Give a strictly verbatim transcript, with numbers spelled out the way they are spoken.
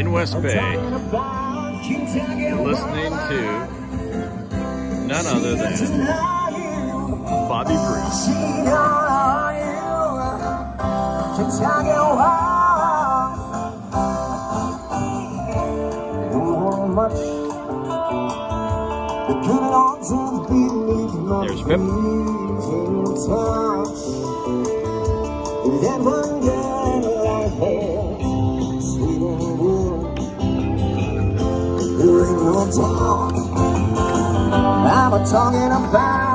in West Bay, you're listening to none other than Bobby Bruce. There's Pip. I'm talking about